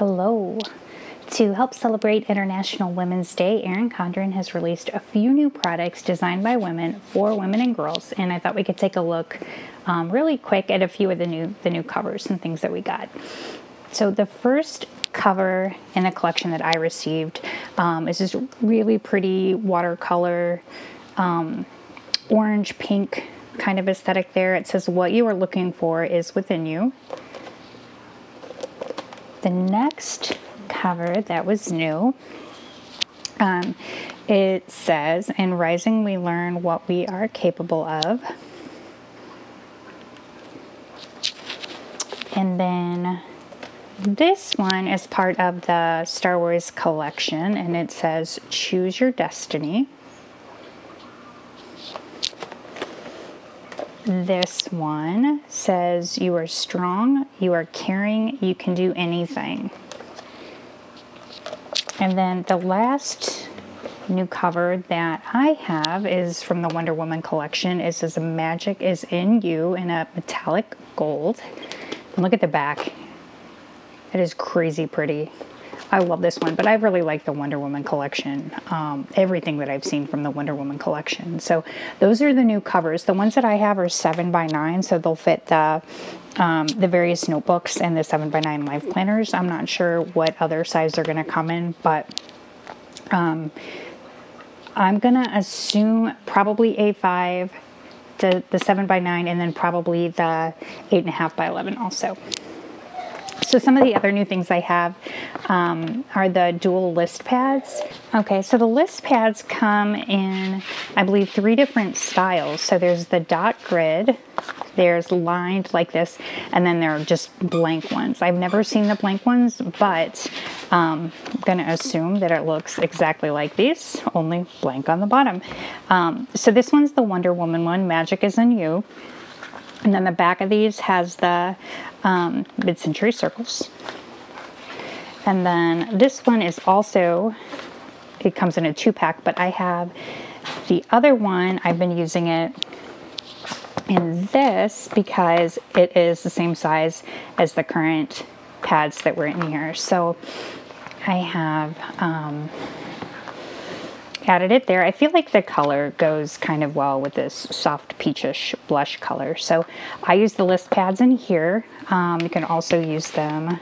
hello. To help celebrate International Women's Day, Erin Condren has released a few new products designed by women for women and girls, and I thought we could take a look really quick at a few of the new covers and things that we got. So the first cover in the collection that I received is this really pretty watercolor, orange pink kind of aesthetic there. It says, "What you are looking for is within you." The next cover that was new, it says, "In rising we learn what we are capable of." And then this one is part of the Star Wars collection, and it says, "Choose your destiny." This one says, "You are strong, you are caring, you can do anything." And then the last new cover that I have is from the Wonder Woman collection. It says, "Magic is in you," in a metallic gold. And look at the back. It is crazy pretty. I love this one, but I really like the Wonder Woman collection, everything that I've seen from the Wonder Woman collection. So those are the new covers. The ones that I have are 7x9, so they'll fit the various notebooks and the 7x9 life planners. I'm not sure what other size they're going to come in, but I'm going to assume probably A5, the 7x9, and then probably the 8.5x11 also. So some of the other new things I have are the dual list pads. Okay, so the list pads come in, I believe, 3 different styles. So there's the dot grid, there's lined like this, and then there are just blank ones. I've never seen the blank ones, but I'm going to assume that it looks exactly like these, only blank on the bottom. So this one's the Wonder Woman one, "Magic is in You." And then the back of these has the mid-century circles. And then this one is also, it comes in a 2-pack, but I have the other one. I've been using it in this because it is the same size as the current pads that were in here. So I have added it there. I feel like the color goes kind of well with this soft peachish blush color. So I use the list pads in here. You can also use them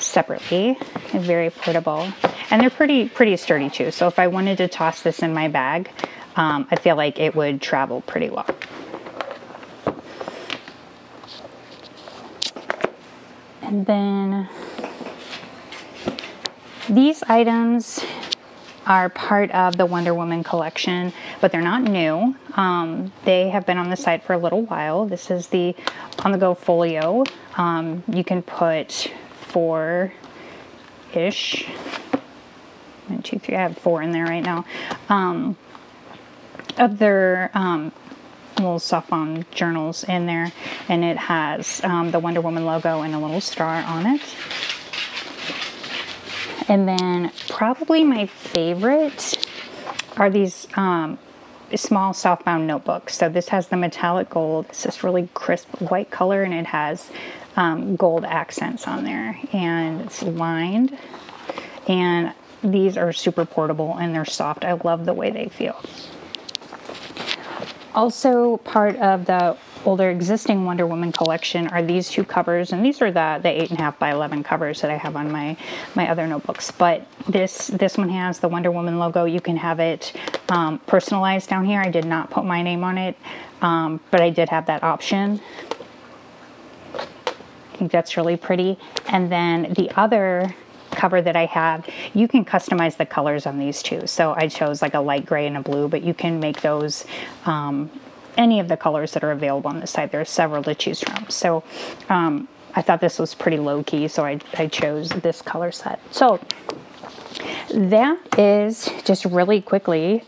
separately. They're very portable, and they're pretty sturdy too. So if I wanted to toss this in my bag, I feel like it would travel pretty well. And then these items are part of the Wonder Woman collection, but they're not new. They have been on the site for a little while. This is the on-the-go folio. You can put 4-ish. 1, 2, 3, I have 4 in there right now. Of their little softbound journals in there, and it has the Wonder Woman logo and a little star on it. And then probably my favorite are these small softbound notebooks. So this has the metallic gold. It's this really crisp white color, and it has gold accents on there. And it's lined. And these are super portable, and they're soft. I love the way they feel. Also part of the older existing Wonder Woman collection are these 2 covers, and these are the 8.5x11 covers that I have on my other notebooks. But this one has the Wonder Woman logo. You can have it personalized down here. I did not put my name on it, but I did have that option. I think that's really pretty. And then the other cover that I have, you can customize the colors on these too. So I chose like a light gray and a blue, but you can make those any of the colors that are available on this side. There are several to choose from. So I thought this was pretty low key, so I chose this color set. So that is just really quickly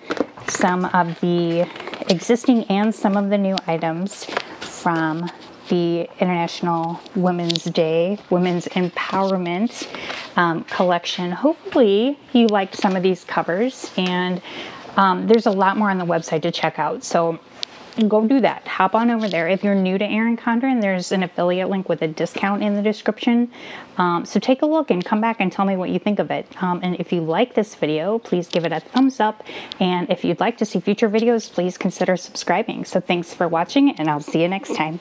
some of the existing and some of the new items from the International Women's Day, Women's Empowerment collection. Hopefully you liked some of these covers, and there's a lot more on the website to check out. So and go do that. Hop on over there. If you're new to Erin Condren, there's an affiliate link with a discount in the description. So take a look and come back and tell me what you think of it. And if you like this video, please give it a thumbs up. And if you'd like to see future videos, please consider subscribing. So thanks for watching, and I'll see you next time.